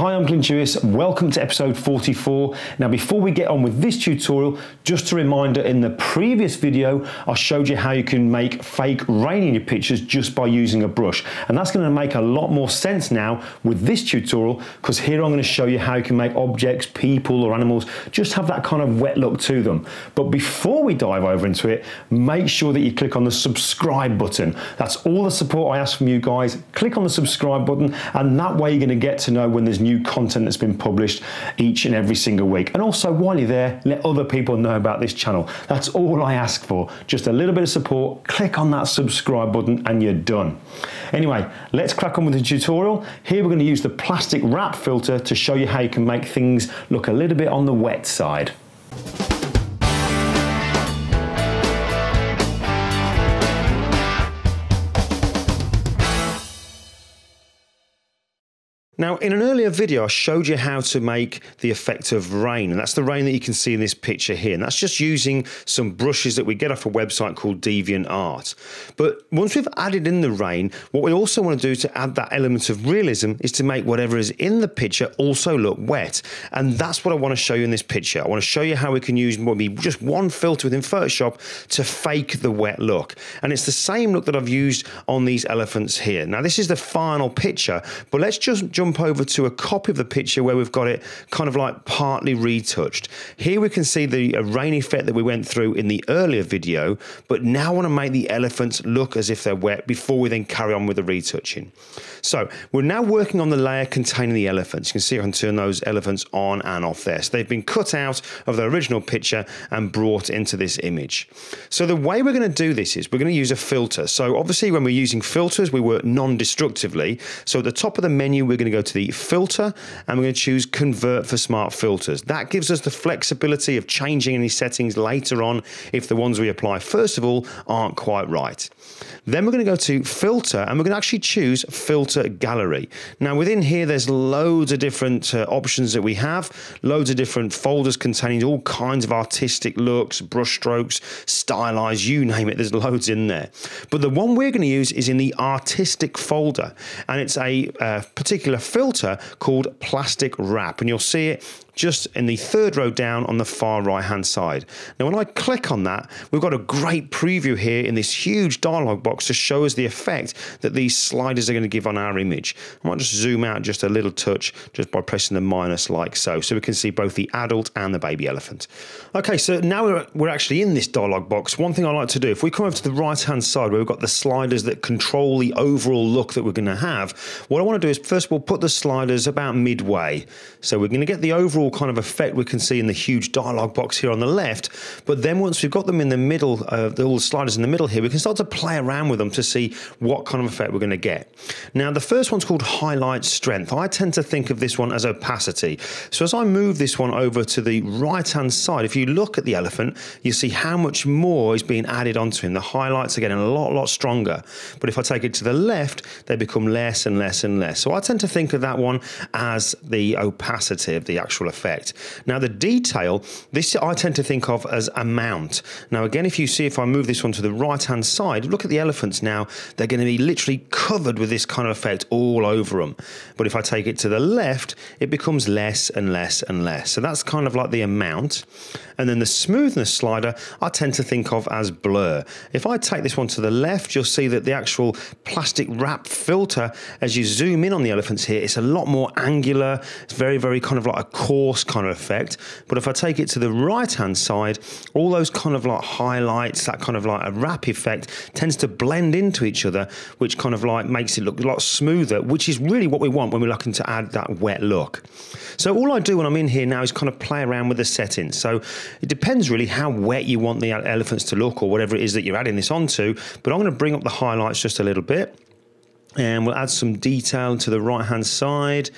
Hi, I'm Glyn Dewis. Welcome to episode 44. Now, before we get on with this tutorial, just a reminder, in the previous video, I showed you how you can make fake rain in your pictures just by using a brush. And that's going to make a lot more sense now with this tutorial, because here I'm going to show you how you can make objects, people or animals just have that kind of wet look to them. But before we dive over into it, make sure that you click on the subscribe button. That's all the support I ask from you guys. Click on the subscribe button, and that way you're going to get to know when there's new content that's been published each and every single week. And also, while you're there, let other people know about this channel. That's all I ask for. Just a little bit of support, click on that subscribe button and you're done. Anyway, let's crack on with the tutorial. Here we're going to use the plastic wrap filter to show you how you can make things look a little bit on the wet side. Now, in an earlier video, I showed you how to make the effect of rain, and that's the rain that you can see in this picture here, and that's just using some brushes that we get off a website called DeviantArt. But once we've added in the rain, what we also want to do to add that element of realism is to make whatever is in the picture also look wet, and that's what I want to show you in this picture. I want to show you how we can use maybe just one filter within Photoshop to fake the wet look, and it's the same look that I've used on these elephants here. Now, this is the final picture, but let's just jump over to a copy of the picture where we've got it kind of like partly retouched. Here we can see the rain effect that we went through in the earlier video, but now I want to make the elephants look as if they're wet before we then carry on with the retouching. So we're now working on the layer containing the elephants. You can see I can turn those elephants on and off there. So they've been cut out of the original picture and brought into this image. So the way we're going to do this is we're going to use a filter. So obviously when we're using filters, we work non-destructively. So at the top of the menu, we're going to go to the filter and we're going to choose convert for smart filters. That gives us the flexibility of changing any settings later on if the ones we apply first of all aren't quite right. Then we're going to go to filter and we're going to actually choose filter gallery. Now within here there's loads of different options that we have, loads of different folders containing all kinds of artistic looks, brush strokes, stylized, you name it, there's loads in there. But the one we're going to use is in the artistic folder, and it's a particular filter called Plastic Wrap, and you'll see it just in the third row down on the far right hand side. Now when I click on that, we've got a great preview here in this huge dialog box to show us the effect that these sliders are going to give on our image. I might just zoom out just a little touch just by pressing the minus like so, so we can see both the adult and the baby elephant. Okay, so now we're actually in this dialog box. One thing I like to do, if we come over to the right hand side where we've got the sliders that control the overall look that we're going to have, what I want to do is first of all put the sliders about midway. So we're going to get the overall kind of effect we can see in the huge dialog box here on the left, but then once we've got them in the middle, all the sliders in the middle here, we can start to play around with them to see what kind of effect we're going to get. Now the first one's called highlight strength. I tend to think of this one as opacity. So as I move this one over to the right hand side, if you look at the elephant, you see how much more is being added onto him. The highlights are getting a lot stronger, but if I take it to the left, they become less and less and less. So I tend to think of that one as the opacity of the actual effect. Now the detail, this I tend to think of as amount. Now again, if you see, if I move this one to the right hand side, look at the elephants now, they're going to be literally covered with this kind of effect all over them. But if I take it to the left, it becomes less and less and less. So that's kind of like the amount. And then the smoothness slider, I tend to think of as blur. If I take this one to the left, you'll see that the actual plastic wrap filter, as you zoom in on the elephants here, it's a lot more angular. It's very kind of like a core kind of effect. But if I take it to the right hand side, all those kind of like highlights, that kind of like a wrap effect tends to blend into each other, which kind of like makes it look a lot smoother, which is really what we want when we're looking to add that wet look. So all I do when I'm in here now is kind of play around with the settings. So it depends really how wet you want the elephants to look or whatever it is that you're adding this onto, but I'm going to bring up the highlights just a little bit and we'll add some detail to the right hand side.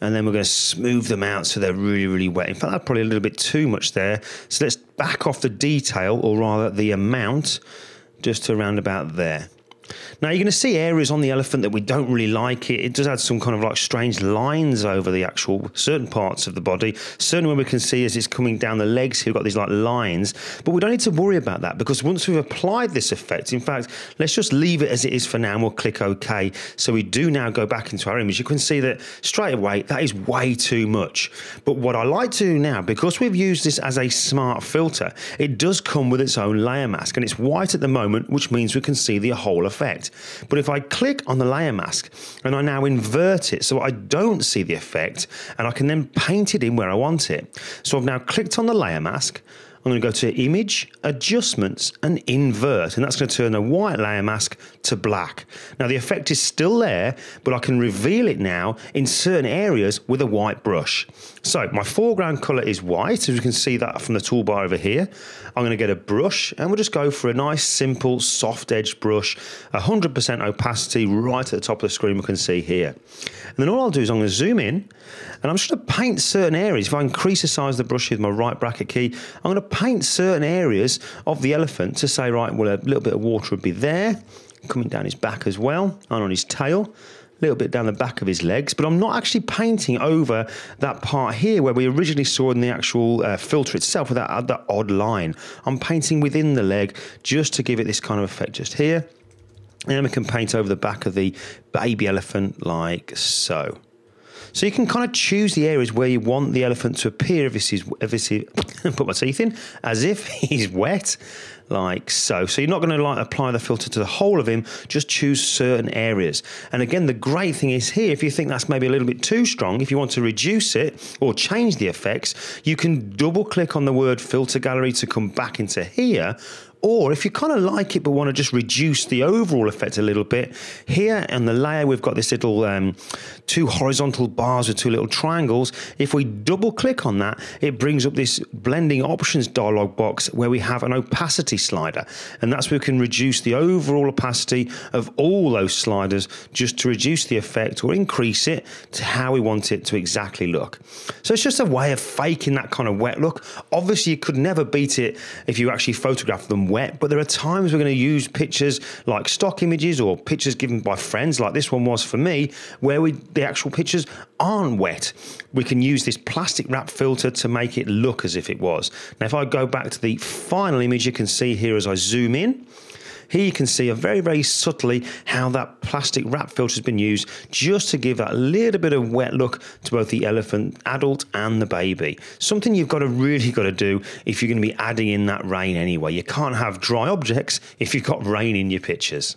And then we're going to smooth them out so they're really wet. In fact, that's probably a little bit too much there. So let's back off the detail, or rather the amount, just to around about there. Now you're going to see areas on the elephant that we don't really like. It does add some kind of like strange lines over the actual certain parts of the body. Certainly when we can see as it's coming down the legs here, we've got these like lines, but we don't need to worry about that because once we've applied this effect, in fact, let's just leave it as it is for now and we'll click OK. So we do now go back into our image. You can see that straight away, that is way too much. But what I like to do now, because we've used this as a smart filter, it does come with its own layer mask and it's white at the moment, which means we can see the whole effect. But if I click on the layer mask and I now invert it so I don't see the effect and I can then paint it in where I want it. So I've now clicked on the layer mask. I'm going to go to Image, Adjustments and Invert, and that's going to turn a white layer mask to black. Now the effect is still there, but I can reveal it now in certain areas with a white brush. So my foreground colour is white, as you can see that from the toolbar over here. I'm going to get a brush and we'll just go for a nice simple soft edge brush, 100% opacity right at the top of the screen we can see here. And then all I'll do is I'm going to zoom in and I'm just going to paint certain areas. If I increase the size of the brush with my right bracket key, I'm going to paint certain areas of the elephant to say, right, well, a little bit of water would be there, coming down his back as well, and on his tail, a little bit down the back of his legs, but I'm not actually painting over that part here where we originally saw in the actual filter itself with that odd line. I'm painting within the leg just to give it this kind of effect just here, and then we can paint over the back of the baby elephant like so. So you can kind of choose the areas where you want the elephant to appear if this is put my teeth in, as if he's wet, like so. So you're not going to like apply the filter to the whole of him, just choose certain areas. And again, the great thing is here, if you think that's maybe a little bit too strong, if you want to reduce it or change the effects, you can double click on the word filter gallery to come back into here. Or if you kind of like it but want to just reduce the overall effect a little bit, here on the layer we've got this little two horizontal bars with two little triangles. If we double click on that, it brings up this blending options dialog box where we have an opacity slider, and that's where we can reduce the overall opacity of all those sliders just to reduce the effect or increase it to how we want it to exactly look. So it's just a way of faking that kind of wet look. Obviously you could never beat it if you actually photograph them wet, but there are times we're going to use pictures like stock images or pictures given by friends like this one was for me, where the actual pictures aren't wet. We can use this plastic wrap filter to make it look as if it was. Now if I go back to the final image, you can see here as I zoom in, here you can see very, very subtly how that plastic wrap filter has been used just to give that little bit of wet look to both the elephant adult and the baby. Something you've got to really do if you're going to be adding in that rain anyway. You can't have dry objects if you've got rain in your pictures.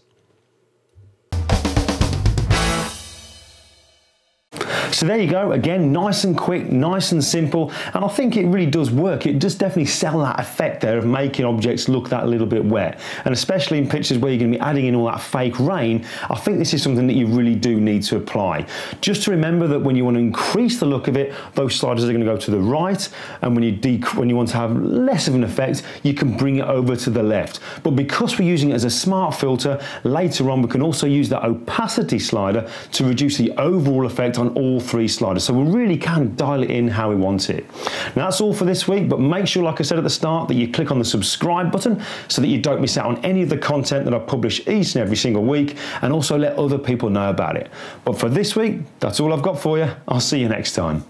So there you go, again, nice and quick, nice and simple, and I think it really does work. It does definitely sell that effect there of making objects look that little bit wet, and especially in pictures where you're going to be adding in all that fake rain, I think this is something that you really do need to apply. Just to remember that when you want to increase the look of it, those sliders are going to go to the right, and when you want to have less of an effect, you can bring it over to the left. But because we're using it as a smart filter, later on we can also use that opacity slider to reduce the overall effect on all three sliders, so we really can dial it in how we want it. Now that's all for this week, but make sure, like I said at the start, that you click on the subscribe button so that you don't miss out on any of the content that I publish each and every single week, and also let other people know about it. But for this week, that's all I've got for you. I'll see you next time.